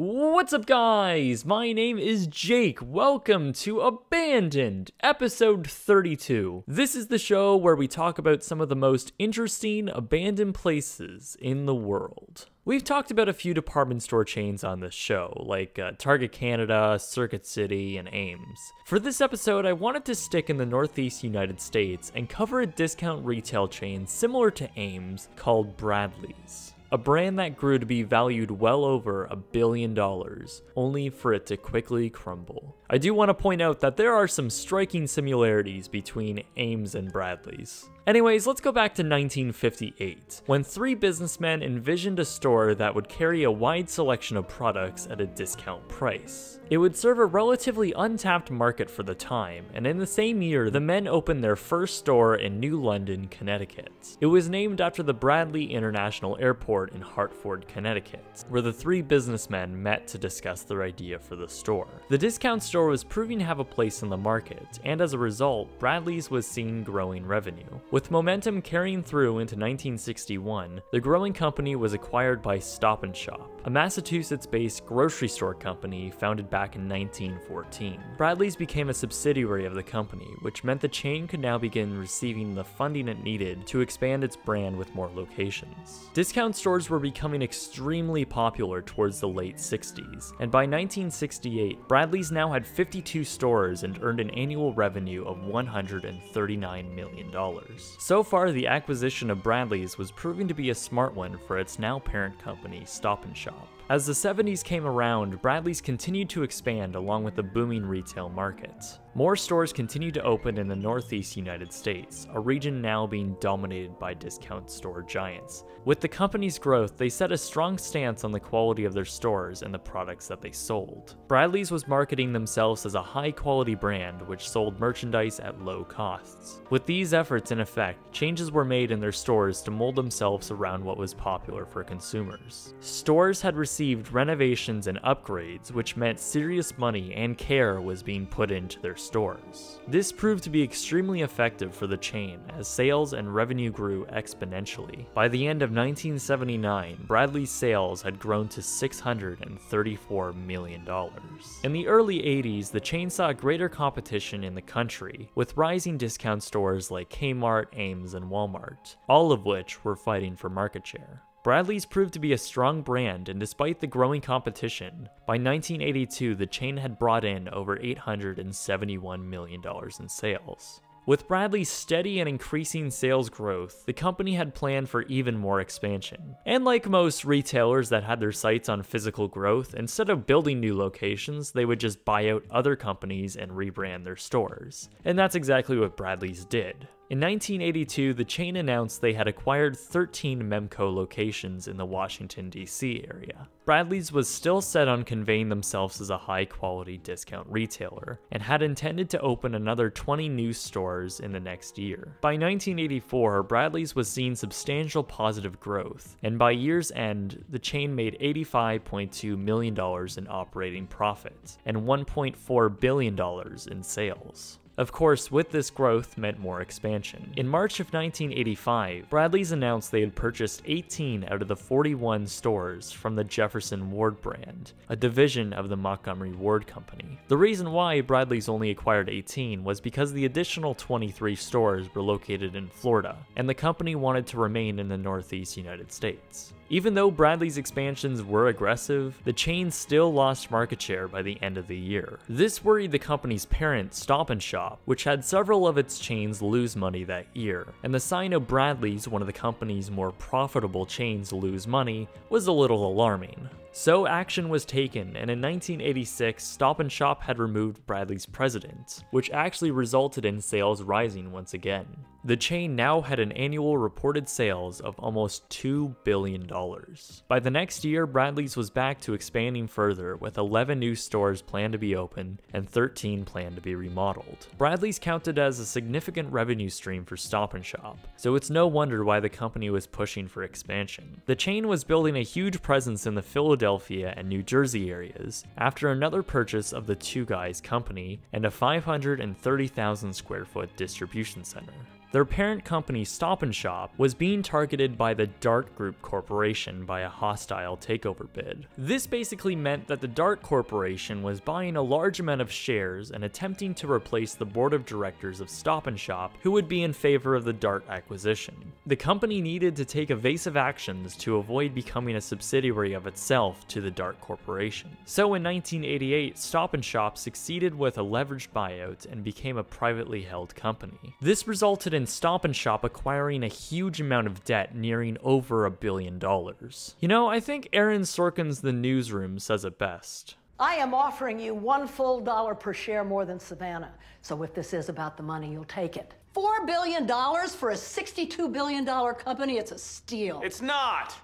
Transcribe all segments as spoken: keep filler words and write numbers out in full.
What's up, guys? My name is Jake. Welcome to Abandoned, episode thirty-two. This is the show where we talk about some of the most interesting abandoned places in the world. We've talked about a few department store chains on this show, like uh, Target Canada, Circuit City, and Ames. For this episode, I wanted to stick in the Northeast United States and cover a discount retail chain similar to Ames called Bradlees. A brand that grew to be valued well over a billion dollars, only for it to quickly crumble. I do want to point out that there are some striking similarities between Ames and Bradlees. Anyways, let's go back to nineteen fifty-eight, when three businessmen envisioned a store that would carry a wide selection of products at a discount price. It would serve a relatively untapped market for the time, and in the same year, the men opened their first store in New London, Connecticut. It was named after the Bradley International Airport in Hartford, Connecticut, where the three businessmen met to discuss their idea for the store. The discount store was proving to have a place in the market, and as a result, Bradlees was seeing growing revenue. With momentum carrying through into nineteen sixty-one, the growing company was acquired by Stop and Shop, a Massachusetts-based grocery store company founded back in nineteen fourteen. Bradlees became a subsidiary of the company, which meant the chain could now begin receiving the funding it needed to expand its brand with more locations. Discount stores were becoming extremely popular towards the late sixties, and by nineteen sixty-eight, Bradlees now had fifty-two stores and earned an annual revenue of one hundred thirty-nine million dollars. So far, the acquisition of Bradlees was proving to be a smart one for its now parent company, Stop and Shop. As the seventies came around, Bradlees continued to expand along with the booming retail market. More stores continued to open in the Northeast United States, a region now being dominated by discount store giants. With the company's growth, they set a strong stance on the quality of their stores and the products that they sold. Bradlees was marketing themselves as a high-quality brand which sold merchandise at low costs. With these efforts in effect, changes were made in their stores to mold themselves around what was popular for consumers. Stores had received Received renovations and upgrades, which meant serious money and care was being put into their stores. This proved to be extremely effective for the chain, as sales and revenue grew exponentially. By the end of nineteen seventy-nine, Bradlees' sales had grown to six hundred thirty-four million dollars. In the early eighties, the chain saw greater competition in the country, with rising discount stores like K-Mart, Ames, and Walmart, all of which were fighting for market share. Bradlees proved to be a strong brand, and despite the growing competition, by nineteen eighty-two the chain had brought in over eight hundred seventy-one million dollars in sales. With Bradlees' steady and increasing sales growth, the company had planned for even more expansion. And like most retailers that had their sights on physical growth, instead of building new locations, they would just buy out other companies and rebrand their stores. And that's exactly what Bradlees did. In nineteen eighty-two, the chain announced they had acquired thirteen Memco locations in the Washington, D C area. Bradlees was still set on conveying themselves as a high-quality discount retailer, and had intended to open another twenty new stores in the next year. By nineteen eighty-four, Bradlees was seeing substantial positive growth, and by year's end, the chain made eighty-five point two million dollars in operating profit, and one point four billion dollars in sales. Of course, with this growth meant more expansion. In March of nineteen eighty-five, Bradlees announced they had purchased eighteen out of the forty-one stores from the Jefferson Ward brand, a division of the Montgomery Ward company. The reason why Bradlees only acquired eighteen was because the additional twenty-three stores were located in Florida, and the company wanted to remain in the Northeast United States. Even though Bradlees' expansions were aggressive, the chain still lost market share by the end of the year. This worried the company's parent, Stop and Shop, which had several of its chains lose money that year, and the sign of Bradlees, one of the company's more profitable chains, lose money was a little alarming. So action was taken, and in nineteen eighty-six, Stop and Shop had removed Bradlees' president, which actually resulted in sales rising once again. The chain now had an annual reported sales of almost two billion dollars. By the next year, Bradlees was back to expanding further, with eleven new stores planned to be open and thirteen planned to be remodeled. Bradlees counted as a significant revenue stream for Stop and Shop, so it's no wonder why the company was pushing for expansion. The chain was building a huge presence in the Philadelphia Philadelphia and New Jersey areas after another purchase of the Two Guys company and a five hundred thirty thousand square foot distribution center. Their parent company, Stop and Shop, was being targeted by the Dart Group Corporation by a hostile takeover bid. This basically meant that the Dart Corporation was buying a large amount of shares and attempting to replace the board of directors of Stop and Shop, who would be in favor of the Dart acquisition. The company needed to take evasive actions to avoid becoming a subsidiary of itself to the Dart Corporation. So in nineteen eighty-eight, Stop and Shop succeeded with a leveraged buyout and became a privately held company. This resulted in and Stop and Shop acquiring a huge amount of debt nearing over a billion dollars. You know, I think Aaron Sorkin's The Newsroom says it best. I am offering you one full dollar per share more than Savannah. So if this is about the money, you'll take it. Four billion dollars for a sixty-two billion dollar company? It's a steal. It's not.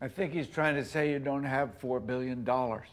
I think he's trying to say you don't have four billion dollars.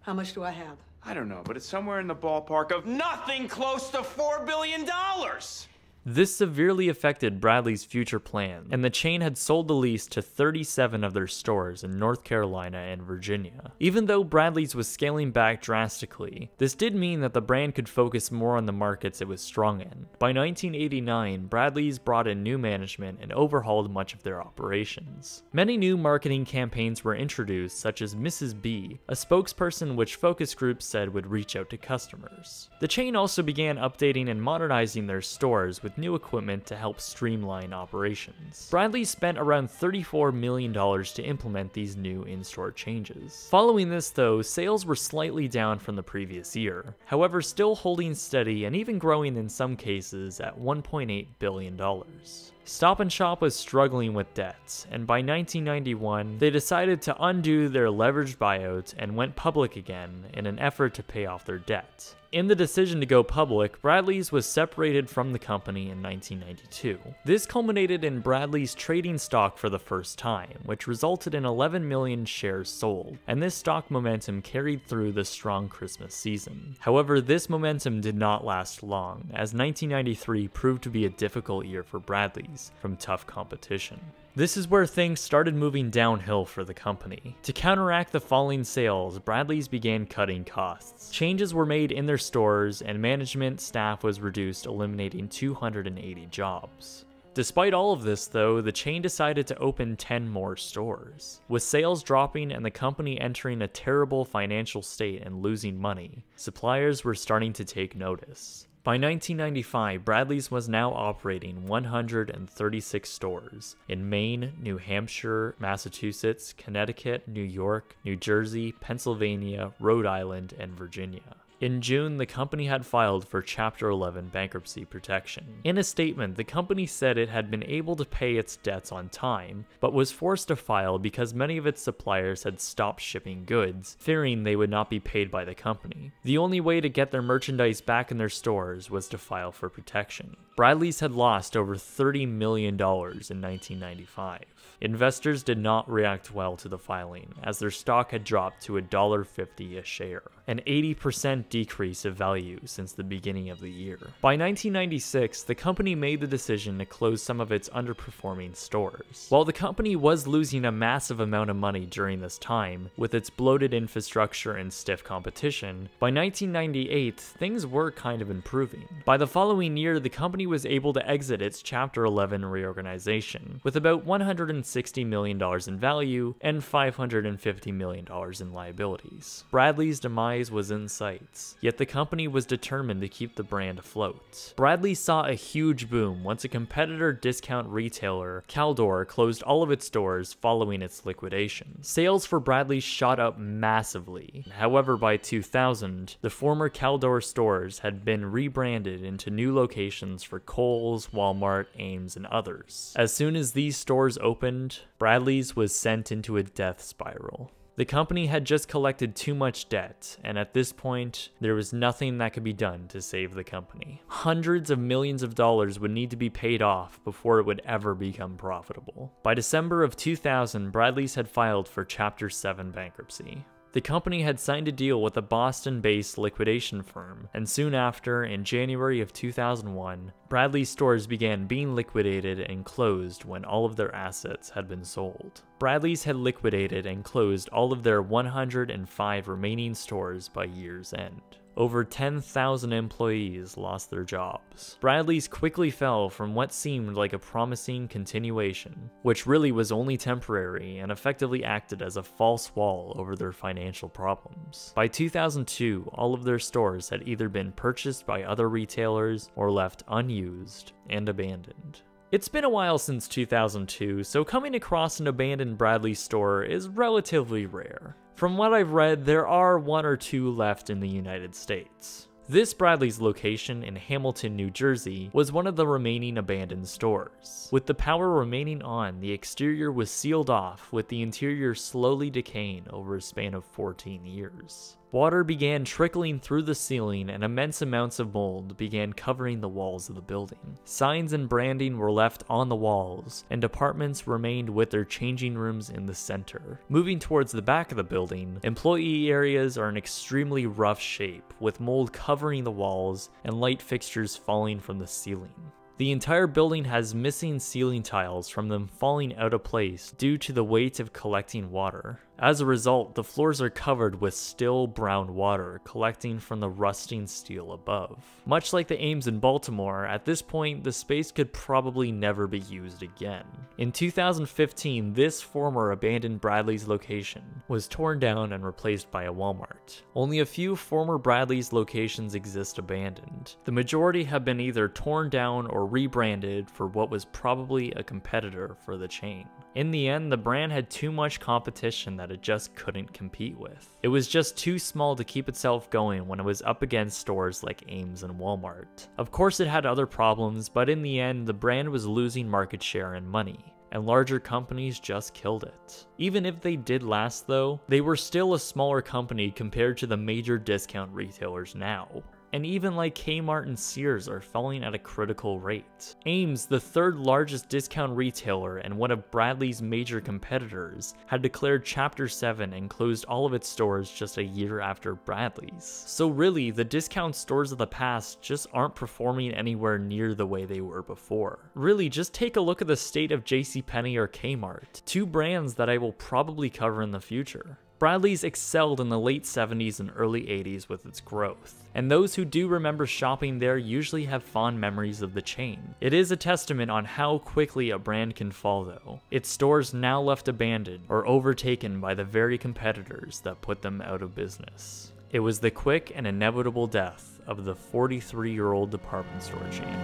How much do I have? I don't know, but it's somewhere in the ballpark of nothing close to four billion dollars. This severely affected Bradley's future plans, and the chain had sold the lease to thirty-seven of their stores in North Carolina and Virginia. Even though Bradley's was scaling back drastically, this did mean that the brand could focus more on the markets it was strong in. By nineteen eighty-nine, Bradley's brought in new management and overhauled much of their operations. Many new marketing campaigns were introduced, such as Missus B, a spokesperson which focus groups said would reach out to customers. The chain also began updating and modernizing their stores with new equipment to help streamline operations. Bradley spent around thirty-four million dollars to implement these new in-store changes. Following this though, sales were slightly down from the previous year, however still holding steady and even growing in some cases at one point eight billion dollars. Stop and Shop was struggling with debts, and by nineteen ninety-one, they decided to undo their leveraged buyout and went public again in an effort to pay off their debt. In the decision to go public, Bradlees was separated from the company in nineteen ninety-two. This culminated in Bradlees trading stock for the first time, which resulted in eleven million shares sold, and this stock momentum carried through the strong Christmas season. However, this momentum did not last long, as nineteen ninety-three proved to be a difficult year for Bradlees from tough competition. This is where things started moving downhill for the company. To counteract the falling sales, Bradlees began cutting costs. Changes were made in their stores, and management staff was reduced, eliminating two hundred eighty jobs. Despite all of this though, the chain decided to open ten more stores. With sales dropping and the company entering a terrible financial state and losing money, suppliers were starting to take notice. By nineteen ninety-five, Bradlees was now operating one hundred thirty-six stores in Maine, New Hampshire, Massachusetts, Connecticut, New York, New Jersey, Pennsylvania, Rhode Island, and Virginia. In June, the company had filed for Chapter eleven bankruptcy protection. In a statement, the company said it had been able to pay its debts on time, but was forced to file because many of its suppliers had stopped shipping goods, fearing they would not be paid by the company. The only way to get their merchandise back in their stores was to file for protection. Bradlees had lost over thirty million dollars in nineteen ninety-five. Investors did not react well to the filing, as their stock had dropped to one dollar fifty a share, an eighty percent decrease of value since the beginning of the year. By nineteen ninety-six, the company made the decision to close some of its underperforming stores. While the company was losing a massive amount of money during this time, with its bloated infrastructure and stiff competition, by nineteen ninety-eight, things were kind of improving. By the following year, the company was able to exit its Chapter eleven reorganization, with about one hundred sixty million dollars in value and five hundred fifty million dollars in liabilities. Bradlees' demise was in sight. Yet the company was determined to keep the brand afloat. Bradlees saw a huge boom once a competitor discount retailer, Caldor, closed all of its stores following its liquidation. Sales for Bradlees shot up massively. However, by two thousand, the former Caldor stores had been rebranded into new locations for Kohl's, Walmart, Ames, and others. As soon as these stores opened, Bradlees was sent into a death spiral. The company had just collected too much debt, and at this point, there was nothing that could be done to save the company. Hundreds of millions of dollars would need to be paid off before it would ever become profitable. By December of two thousand, Bradlees had filed for Chapter seven bankruptcy. The company had signed a deal with a Boston-based liquidation firm, and soon after, in January of two thousand one, Bradlees stores began being liquidated and closed when all of their assets had been sold. Bradlees had liquidated and closed all of their one hundred five remaining stores by year's end. Over ten thousand employees lost their jobs. Bradlees quickly fell from what seemed like a promising continuation, which really was only temporary and effectively acted as a false wall over their financial problems. By two thousand two, all of their stores had either been purchased by other retailers or left unused and abandoned. It's been a while since two thousand two, so coming across an abandoned Bradlees store is relatively rare. From what I've read, there are one or two left in the United States. This Bradlees location in Hamilton, New Jersey, was one of the remaining abandoned stores. With the power remaining on, the exterior was sealed off, with the interior slowly decaying over a span of fourteen years. Water began trickling through the ceiling and immense amounts of mold began covering the walls of the building. Signs and branding were left on the walls, and apartments remained with their changing rooms in the center. Moving towards the back of the building, employee areas are in extremely rough shape, with mold covering the walls and light fixtures falling from the ceiling. The entire building has missing ceiling tiles from them falling out of place due to the weight of collecting water. As a result, the floors are covered with still brown water collecting from the rusting steel above. Much like the Ames in Baltimore, at this point, the space could probably never be used again. In two thousand fifteen, this former abandoned Bradlees location was torn down and replaced by a Walmart. Only a few former Bradlees locations exist abandoned. The majority have been either torn down or rebranded for what was probably a competitor for the chain. In the end, the brand had too much competition that it just couldn't compete with. It was just too small to keep itself going when it was up against stores like Ames and Walmart. Of course it had other problems, but in the end the brand was losing market share and money, and larger companies just killed it. Even if they did last though, they were still a smaller company compared to the major discount retailers now. And even like Kmart and Sears are falling at a critical rate. Ames, the third largest discount retailer and one of Bradlees' major competitors, had declared Chapter seven and closed all of its stores just a year after Bradlees. So really, the discount stores of the past just aren't performing anywhere near the way they were before. Really, just take a look at the state of J C Penny or Kmart, two brands that I will probably cover in the future. Bradlees excelled in the late seventies and early eighties with its growth, and those who do remember shopping there usually have fond memories of the chain. It is a testament on how quickly a brand can fall though, its stores now left abandoned or overtaken by the very competitors that put them out of business. It was the quick and inevitable death of the forty-three-year-old department store chain.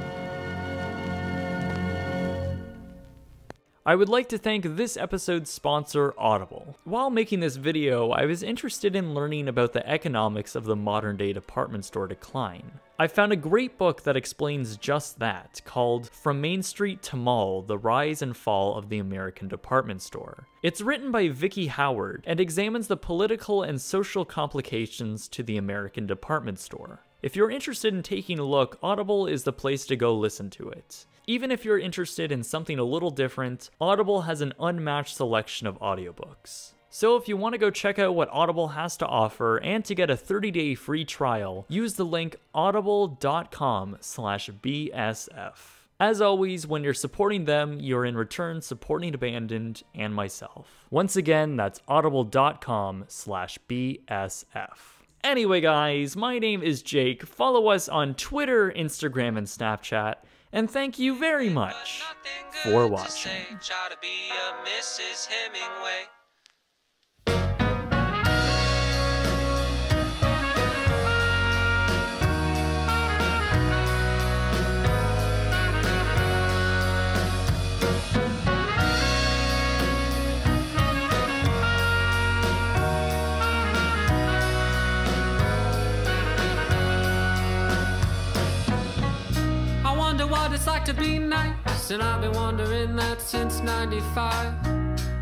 I would like to thank this episode's sponsor, Audible. While making this video, I was interested in learning about the economics of the modern-day department store decline. I found a great book that explains just that, called From Main Street to Mall: The Rise and Fall of the American Department Store. It's written by Vicki Howard and examines the political and social complications to the American department store. If you're interested in taking a look, Audible is the place to go listen to it. Even if you're interested in something a little different, Audible has an unmatched selection of audiobooks. So if you want to go check out what Audible has to offer and to get a thirty-day free trial, use the link audible dot com slash B S F. As always, when you're supporting them, you're in return supporting Abandoned and myself. Once again, that's audible dot com slash B S F. Anyway guys, my name is Jake. Follow us on Twitter, Instagram, and Snapchat. And thank you very much for watching. Try to be a Missus Hemingway. It's like to be nice, and I've been wondering that since ninety-five.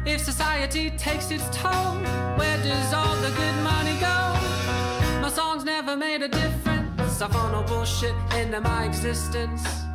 If society takes its toll, where does all the good money go? My songs never made a difference. I found no bullshit into my existence.